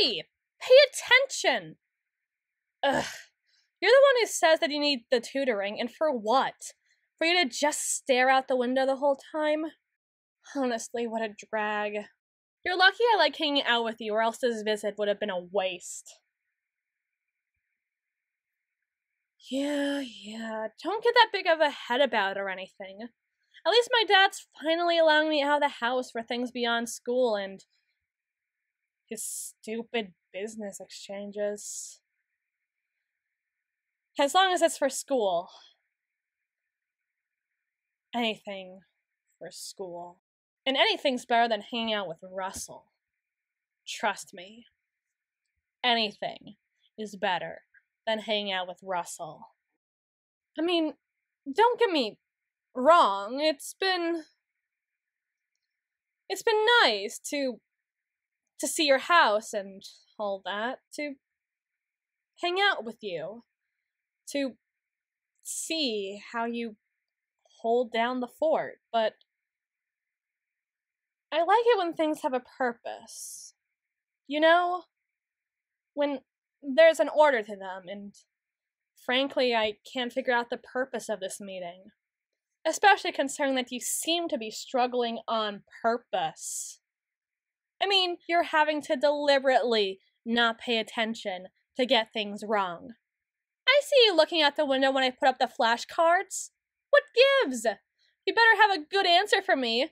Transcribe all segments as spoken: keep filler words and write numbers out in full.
Hey! Pay attention! Ugh. You're the one who says that you need the tutoring, and for what? For you to just stare out the window the whole time? Honestly, what a drag. You're lucky I like hanging out with you, or else this visit would have been a waste. Yeah, yeah, don't get that big of a head about it or anything. At least my dad's finally allowing me out of the house for things beyond school and his stupid business exchanges. As long as it's for school. Anything for school. And anything's better than hanging out with Russell. Trust me. Anything is better than hanging out with Russell. I mean, don't get me wrong. It's been... It's been nice to... to see your house and all that. To hang out with you. To see how you hold down the fort, but I like it when things have a purpose. You know, when there's an order to them, and frankly, I can't figure out the purpose of this meeting. Especially concerning that you seem to be struggling on purpose. I mean, you're having to deliberately not pay attention to get things wrong. I see you looking out the window when I put up the flashcards. What gives? You better have a good answer for me.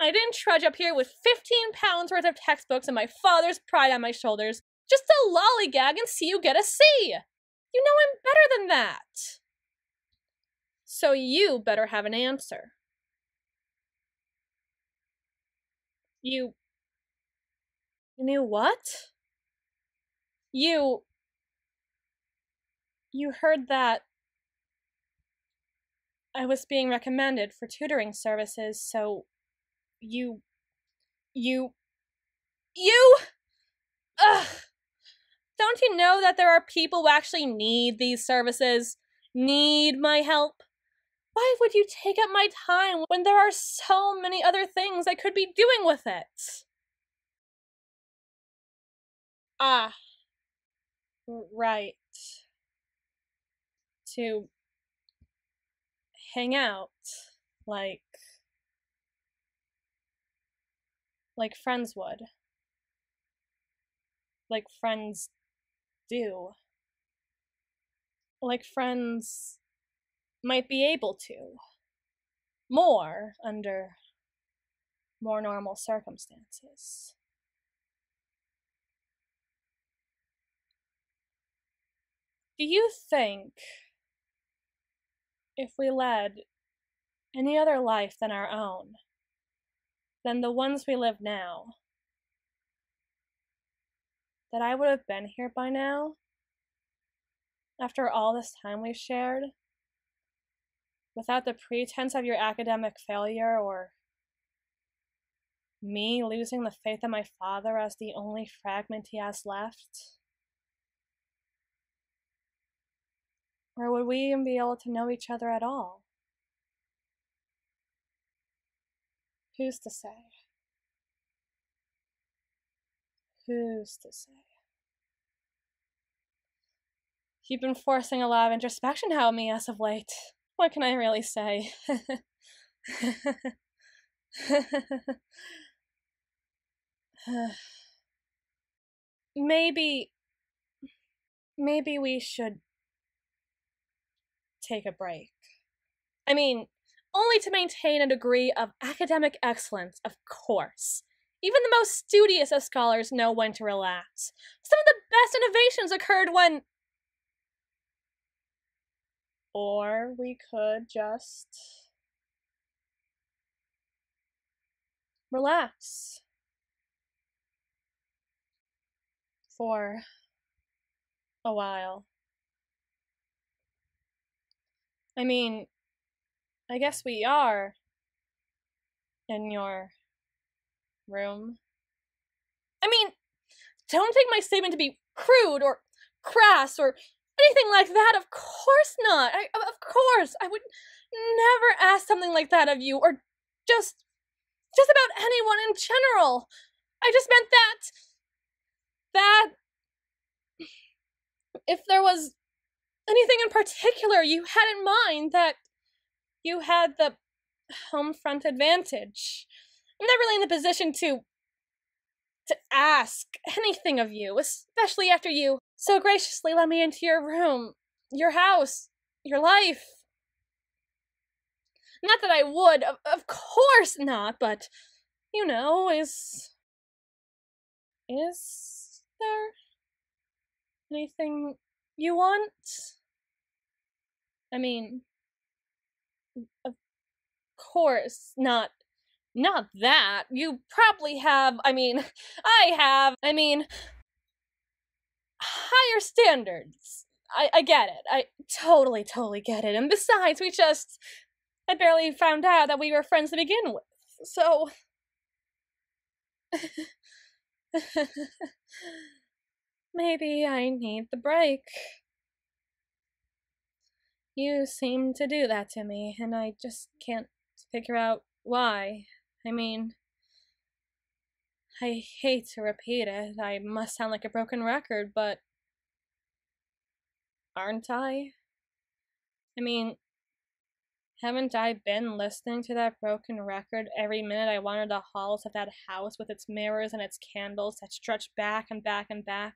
I didn't trudge up here with fifteen pounds worth of textbooks and my father's pride on my shoulders just to lollygag and see you get a C. You know I'm better than that. So you better have an answer. You... You knew what? You... You heard that I was being recommended for tutoring services, so you, you, you, ugh, don't you know that there are people who actually need these services, need my help? Why would you take up my time when there are so many other things I could be doing with it? Ah, right. To hang out like like friends would, like friends do, like friends might be able to, more under more normal circumstances. Do you think if we led any other life than our own, than the ones we live now, that I would have been here by now, after all this time we've shared, without the pretense of your academic failure or me losing the faith in my father as the only fragment he has left? Or would we even be able to know each other at all? Who's to say? Who's to say? You've been forcing a lot of introspection out of me as of late. What can I really say? Maybe... Maybe we should... take a break. I mean, only to maintain a degree of academic excellence, of course. Even the most studious of scholars know when to relax. Some of the best innovations occurred when... Or we could just... relax. For... a while. I mean, I guess we are in your room. I mean, don't take my statement to be crude or crass or anything like that. Of course not. I, of course, I would never ask something like that of you or just, just about anyone in general. I just meant that that. If there was anything in particular you had in mind, that you had the home front advantage. I'm not really in the position to to ask anything of you, especially after you so graciously let me into your room, your house, your life. Not that I would, of, of course not, but, you know, is... Is there anything you want? I mean, of course not. Not that. You probably have, I mean, I have, I mean, higher standards. I, I get it. I totally, totally get it. And besides, we just, I barely found out that we were friends to begin with. So. Maybe I need the break. You seem to do that to me, and I just can't figure out why. I mean, I hate to repeat it, I must sound like a broken record, but aren't I? I mean, haven't I been listening to that broken record every minute I wandered the halls of that house with its mirrors and its candles that stretched back and back and back?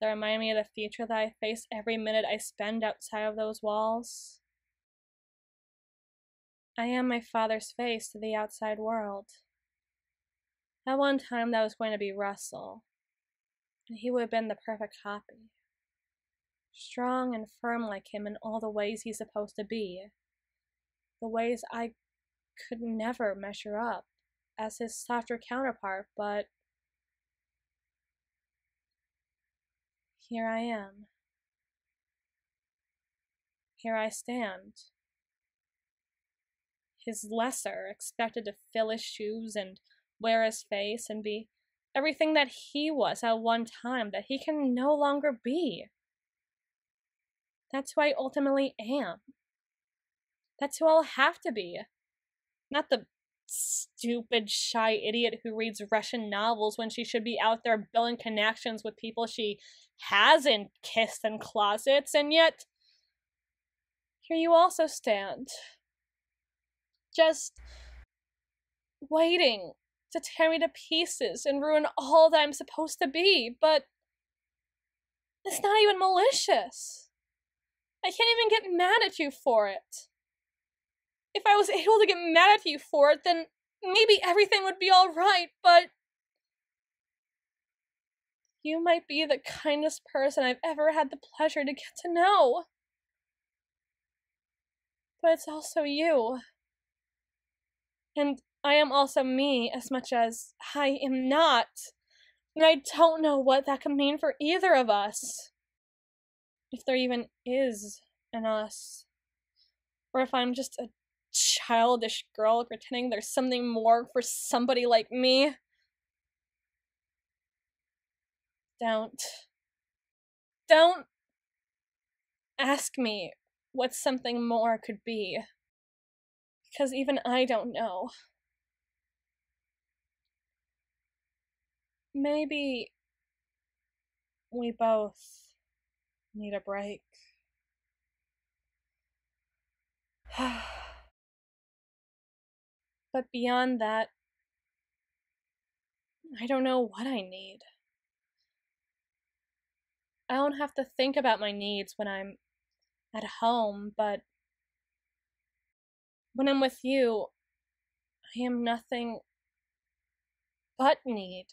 That remind me of the future that I face every minute I spend outside of those walls. I am my father's face to the outside world. At one time, that was going to be Russell, and he would have been the perfect copy. Strong and firm like him in all the ways he's supposed to be. The ways I could never measure up as his softer counterpart, but here I am. Here I stand. His lesser, expected to fill his shoes and wear his face and be everything that he was at one time that he can no longer be. That's who I ultimately am. That's who I'll have to be. Not the stupid, shy idiot who reads Russian novels when she should be out there building connections with people she hasn't kissed in closets, and yet here you also stand. Just waiting to tear me to pieces and ruin all that I'm supposed to be, but it's not even malicious. I can't even get mad at you for it. If I was able to get mad at you for it, then maybe everything would be all right, but you might be the kindest person I've ever had the pleasure to get to know. But it's also you. And I am also me as much as I am not. And I don't know what that could mean for either of us. If there even is an us. Or if I'm just a childish girl pretending there's something more for somebody like me. Don't. Don't ask me what something more could be. Because even I don't know. Maybe we both need a break. But beyond that, I don't know what I need. I don't have to think about my needs when I'm at home, but when I'm with you, I am nothing but need.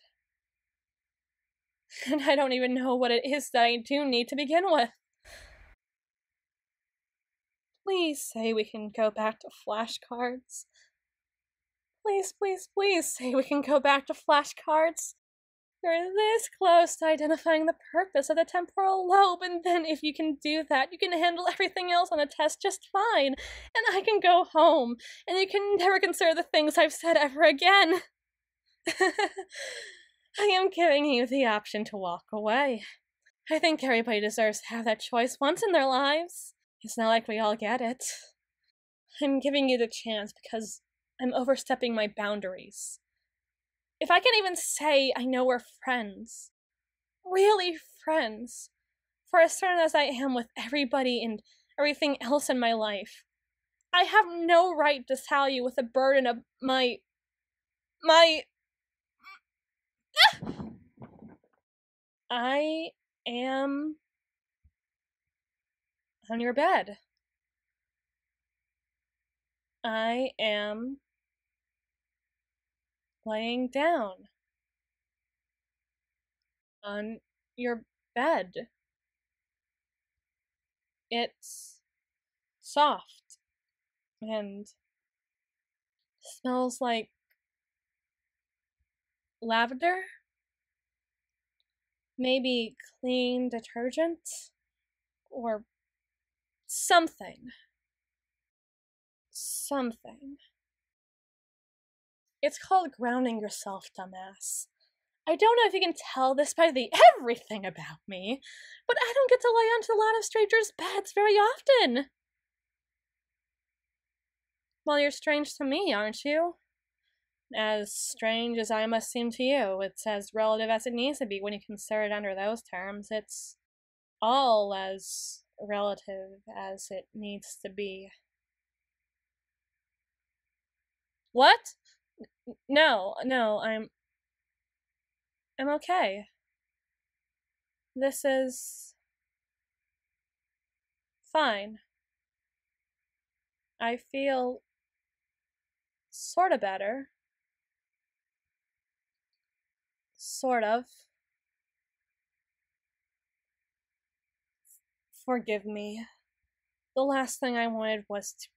And I don't even know what it is that I do need to begin with. Please say we can go back to flashcards. Please, please, please say we can go back to flashcards. You're this close to identifying the purpose of the temporal lobe, and then if you can do that, you can handle everything else on a test just fine, and I can go home, and you can never consider the things I've said ever again. I am giving you the option to walk away. I think everybody deserves to have that choice once in their lives. It's not like we all get it. I'm giving you the chance because I'm overstepping my boundaries. If I can't even say I know we're friends, really friends, for as certain as I am with everybody and everything else in my life, I have no right to tell you with the burden of my, my, ah! I am on your bed. I am laying down on your bed. It's soft and smells like lavender, maybe clean detergent or something. Something. It's called grounding yourself, dumbass. I don't know if you can tell this by the everything about me, but I don't get to lay onto a lot of strangers' beds very often. Well, you're strange to me, aren't you? As strange as I must seem to you. It's as relative as it needs to be when you consider it under those terms. It's all as relative as it needs to be. What? No, no, I'm... I'm okay. This is... fine. I feel... sorta better. Sort of. Forgive me. The last thing I wanted was to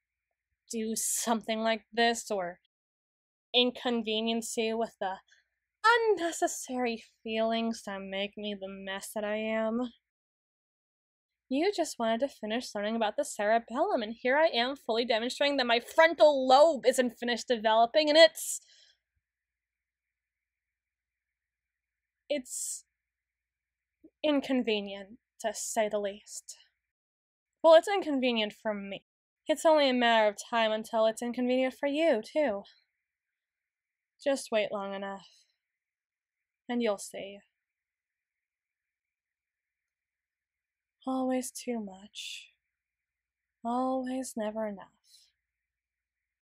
do something like this, or inconvenience you with the unnecessary feelings that make me the mess that I am. You just wanted to finish learning about the cerebellum, and here I am fully demonstrating that my frontal lobe isn't finished developing, and it's... it's inconvenient, to say the least. Well, it's inconvenient for me. It's only a matter of time until it's inconvenient for you, too. Just wait long enough, and you'll see. Always too much. Always never enough.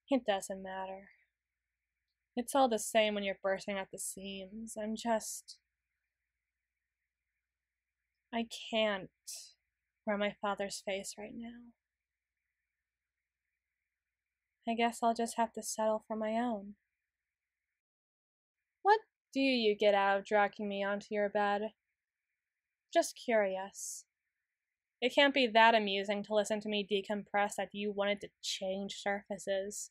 It doesn't matter. It's all the same when you're bursting at the seams. I'm just... I can't wear my father's face right now. I guess I'll just have to settle for my own. What do you get out of dragging me onto your bed? Just curious. It can't be that amusing to listen to me decompress that you wanted to change surfaces.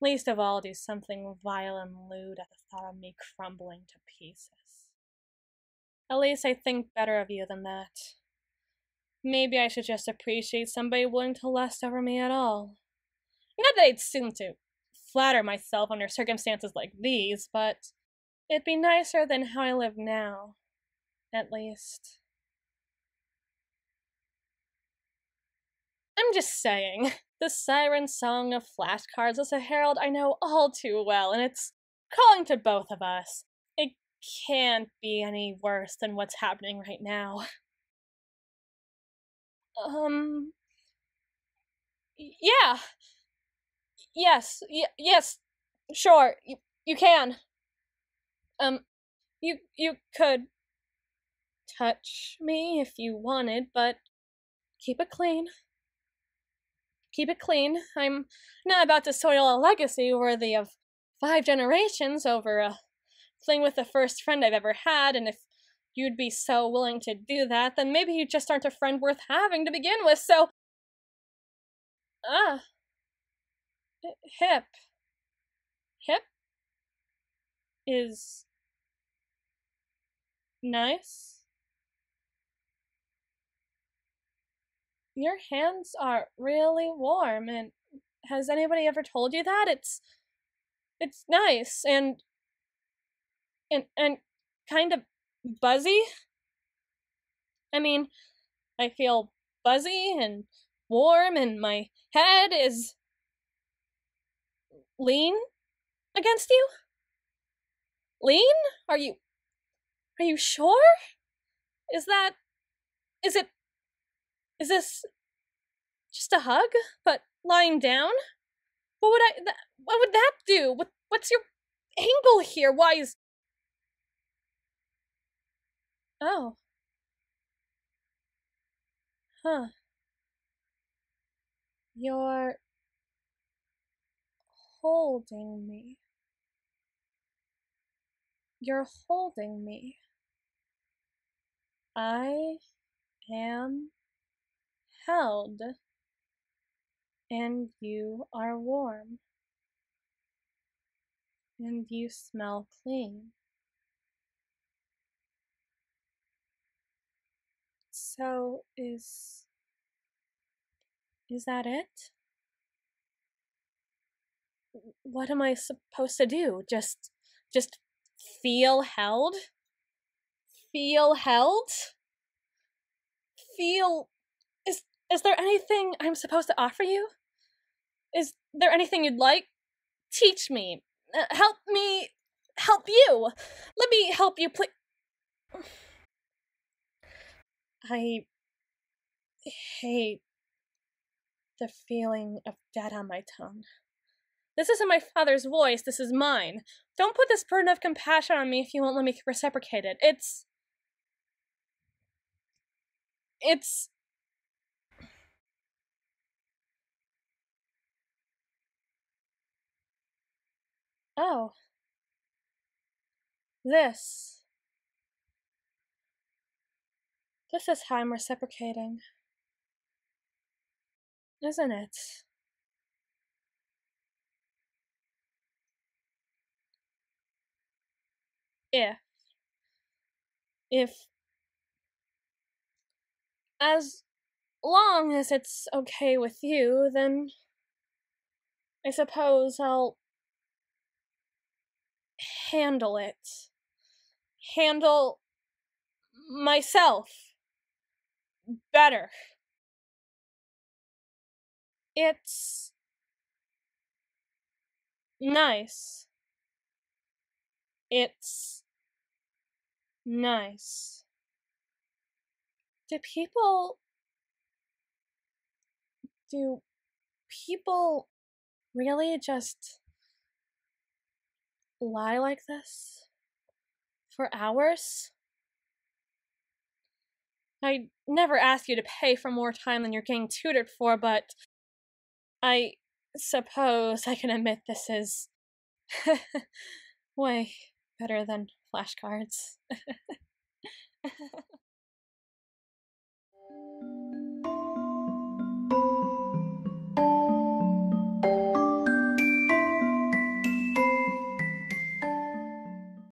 Least of all, do something vile and lewd at the thought of me crumbling to pieces. At least I think better of you than that. Maybe I should just appreciate somebody willing to lust over me at all. Not that I'd seem to flatter myself under circumstances like these, but it'd be nicer than how I live now, at least. I'm just saying, the siren song of flashcards is a herald I know all too well, and it's calling to both of us. It can't be any worse than what's happening right now. Um... Yeah. Yes, y yes, sure, you, you can. Um, you, you could touch me if you wanted, but keep it clean. Keep it clean. I'm not about to soil a legacy worthy of five generations over a fling with the first friend I've ever had, and if you'd be so willing to do that, then maybe you just aren't a friend worth having to begin with, so... Ah. Hip. Hip? Is... nice? Your hands are really warm, and has anybody ever told you that? It's it's nice and and and kind of buzzy. I mean, I feel buzzy and warm, and my head is lean against you. Lean? Are you are you sure? Is that, is it, is this just a hug, but lying down? What would I, th what would that do? What, what's your angle here? Why is, oh. Huh. You're holding me. You're holding me. I am held, and you are warm, and you smell clean. So is, is that it? What am I supposed to do? Just, just feel held? Feel held? Feel, is, is there anything I'm supposed to offer you? Is there anything you'd like? Teach me, uh, help me, help you. Let me help you, please. I hate the feeling of dead on my tongue. This isn't my father's voice, this is mine. Don't put this burden of compassion on me if you won't let me reciprocate it. It's... It's... Oh. This... This is how I'm reciprocating, isn't it? If, if, as long as it's okay with you, then I suppose I'll handle it, handle myself. Better. It's nice. It's nice. Do people do people really just lie like this for hours? I never asked you to pay for more time than you're getting tutored for, but I suppose I can admit this is way better than flashcards.